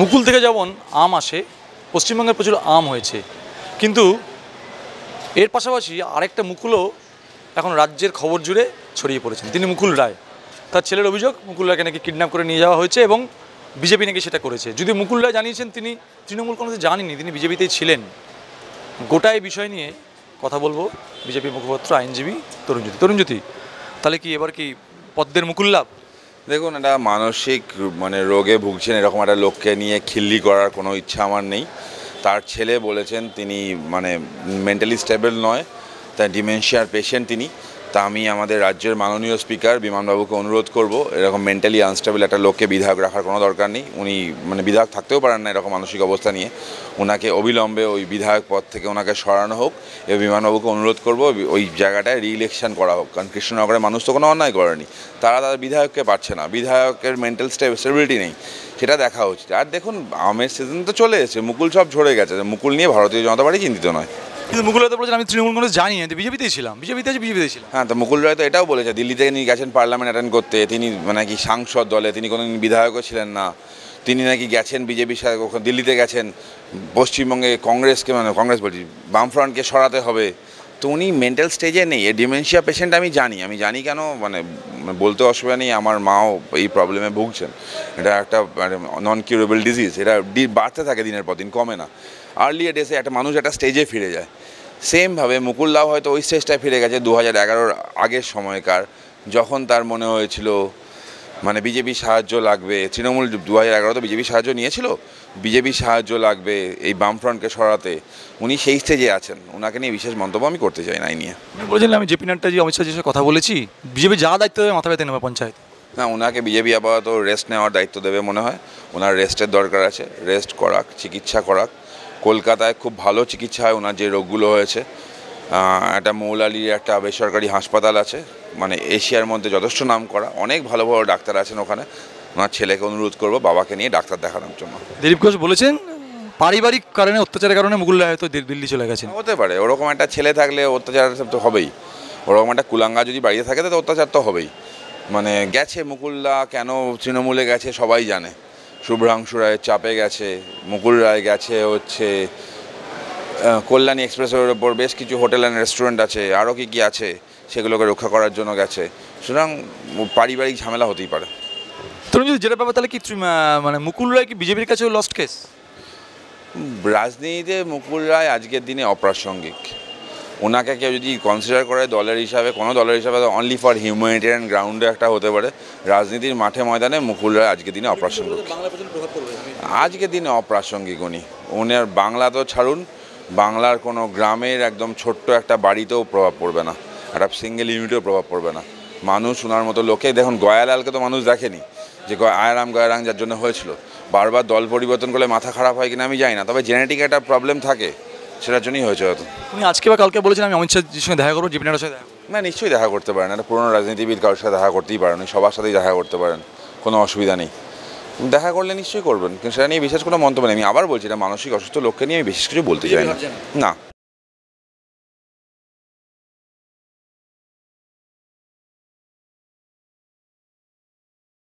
মুকুল থেকে যেমন আম আসে, পশ্চিমবঙ্গে প্রচুর আম হয়েছে, কিন্তু এর পাশাপাশি আরেকটা মুকুলও এখন রাজ্যের খবর জুড়ে ছড়িয়ে পড়েছেন, তিনি মুকুল রায়। তার ছেলের অভিযোগ, মুকুল রায়কে নাকি কিডন্যাপ করে নিয়ে যাওয়া হয়েছে এবং বিজেপি নাকি সেটা করেছে। যদি মুকুল রায় জানিয়েছেন তিনি তৃণমূল কংগ্রেসে জানেননি, তিনি বিজেপিতেই ছিলেন। গোটা এই বিষয় নিয়ে কথা বলবো বিজেপি মুখপাত্র আইনজীবী তরুণজ্যোতি। তরুণজ্যোতি, তাহলে কি এবার কি পদ্মের মুকুল লাভ? দেখুন, এটা মানসিক রোগে ভুগছেন এরকম একটা লোককে নিয়ে খিল্লি করার কোনো ইচ্ছা আমার নেই। তার ছেলে বলেছেন তিনি মেন্টালি স্টেবল নয়, তাই ডিমেনশিয়ার পেশেন্ট তিনি। তা আমি আমাদের রাজ্যের মাননীয় স্পিকার বিমান বাবুকে অনুরোধ করব, এরকম মেন্টালি আনস্টেবল একটা লোককে বিধায়ক রাখার কোনো দরকার নেই। উনি বিধায়ক থাকতেও পারেন না এরকম মানসিক অবস্থা নিয়ে। ওনাকে অবিলম্বে ওই বিধায়ক পদ থেকে ওনাকে সরানো হোক। এ বিমানবাবুকে অনুরোধ করব ওই জায়গাটায় রিইলেকশন করা হোক, কারণ কৃষ্ণনগরের মানুষ তো কোনো অন্যায় করেনি, তারা তাদের বিধায়ককে পাচ্ছে না, বিধায়কের মেন্টাল স্টেবিলিটি নেই, সেটা দেখা উচিত। আর দেখুন, আমের সিজন তো চলে এসেছে, মুকুল সব ঝরে গেছে, মুকুল নিয়ে ভারতীয় জনতা পার্টি চিন্তিত নয়। কিন্তু মুকুল রায় তো বলেছেন আমি তৃণমূল কংগ্রেস জানি না, বিজেপিতেই ছিলাম। হ্যাঁ, তো মুকুল রায় তো এটাও বলেছে, দিল্লিতে তিনি গেছেন পার্লামেন্ট অ্যাটেন্ড করতে, তিনি নাকি সাংসদ দলে, তিনি কোনো বিধায়কও ছিলেন না, তিনি নাকি গেছেন বিজেপির সাথে, দিল্লিতে গেছেন পশ্চিমবঙ্গে কংগ্রেসকে কংগ্রেস বলছি বামফ্রন্টকে সরাতে হবে। তো উনি মেন্টাল স্টেজে নেই, এ ডিমেনশিয়া পেশেন্ট আমি জানি কেন বলতে অসুবিধা নেই। আমার মাও এই প্রবলেমে ভুগছেন, এটা একটা নন কিউরেবল ডিজিজ, এটা বাড়তে থাকে দিনের পর দিন, কমে না। আর্লি ডেসে একটা মানুষ একটা স্টেজে ফিরে যায়, সেমভাবে মুকুল রায় হয়তো ওই স্টেজটায় ফিরে গেছে 2011-র আগের সময়কার, যখন তার মনে হয়েছিল বিজেপি সাহায্য লাগবে। তৃণমূল 2011 তো বিজেপি সাহায্য নিয়েছিল, বিজেপি সাহায্য লাগবে এই বামফ্রন্টকে সরাতে। উনি সেই স্টেজে আছেন, ওনাকে নিয়ে বিশেষ মন্তব্য আমি করতে চাই না। এই নিয়ে বলেছিলেন আমি জেপি নাড্ডাজি, অমিত শাহ যেসব কথা বলেছি, বিজেপি যা দায়িত্ব দেবে মাথা ব্যথা নেবে পঞ্চায়েত না, ওনাকে বিজেপি আপাতত রেস্ট নেওয়ার দায়িত্ব দেবে মনে হয়। ওনার রেস্টের দরকার আছে, রেস্ট করাক, চিকিৎসা করাক। কলকাতায় খুব ভালো চিকিৎসা হয় ওনার যে রোগগুলো হয়েছে। একটা মৌলালির একটা বেসরকারি হাসপাতাল আছে, এশিয়ার মধ্যে যথেষ্ট নাম করা, অনেক ভালো ভালো ডাক্তার আছেন ওখানে। ওনার ছেলেকে অনুরোধ করবো বাবাকে নিয়ে ডাক্তার দেখানোর জন্য। দিলীপ ঘোষ বলেছেন পারিবারিক কারণে, অত্যাচারের কারণে মুকুল রায় হয়তো দিল্লি চলে গেছেন। হতে পারে, ওরকম একটা ছেলে থাকলে অত্যাচার তো হবেই, ওরকম একটা কুলাঙ্গা যদি বাড়িতে থাকে তো অত্যাচার তো হবেই। গেছে মুকুল রায় কেন তৃণমূলে গেছে সবাই জানে, শুভ্রাংশু রায়ের চাপে গেছে মুকুল রায়, গেছে কল্যাণী এক্সপ্রেসওয়ের ওপর বেশ কিছু হোটেল অ্যান্ড রেস্টুরেন্ট আছে, আরও কী কী আছে সেগুলোকে রক্ষা করার জন্য গেছে। সুতরাং পারিবারিক ঝামেলা হতেই পারে। তুমি যদি যেটা পাবে, তাহলে কি মুকুল রায় কি বিজেপির কাছে লস্ট কেস? রাজনীতিতে মুকুল রায় আজকের দিনে অপ্রাসঙ্গিক, ওনাকে কেউ যদি কনসিডার করে দলের হিসাবে, কোনো দলের হিসাবে, অনলি ফর হিউম্যানিটেরিয়ান গ্রাউন্ডে একটা হতে পারে। রাজনীতির মাঠে ময়দানে মুকুল রায় আজকের দিনে অপ্রাসঙ্গিক, আজকের দিনে অপ্রাসঙ্গিক। উনার বাংলা তো ছাড়ুন, বাংলার কোনো গ্রামের একদম ছোট্ট একটা বাড়িতেও প্রভাব পড়বে না, একটা সিঙ্গেল ইউনিটেও প্রভাব পড়বে না। মানুষ ওনার মতো লোকে দেখুন, গয়ালালকে তো মানুষ দেখেনি, যে আয়রাম গয়ারাং যার জন্য হয়েছিল। বারবার দল পরিবর্তন করলে মাথা খারাপ হয় কিনা আমি জানি না, তবে জেনেটিক একটা প্রবলেম থাকে, সেটার জন্যই হয়েছে। হয়তো উনি আজকে বা কালকে বলেছেন আমি অমিত শাহের সঙ্গে দেখা করবো, জীবনের সাথে না, নিশ্চয়ই দেখা করতে পারেন। একটা পুরনো রাজনীতিবিদ কারোর সাথে দেখা করতেই পারেন, সবার সাথেই দেখা করতে পারেন, কোনো অসুবিধা নেই। দেখা করলে নিশ্চয়ই করবেন, কিন্তু সেটা নিয়ে বিশেষ কোনো মন্তব্য নেই। আমি আবার বলছি, এটা মানসিক অসুস্থ লোককে নিয়ে আমি বিশেষ কিছু বলতে চাই না।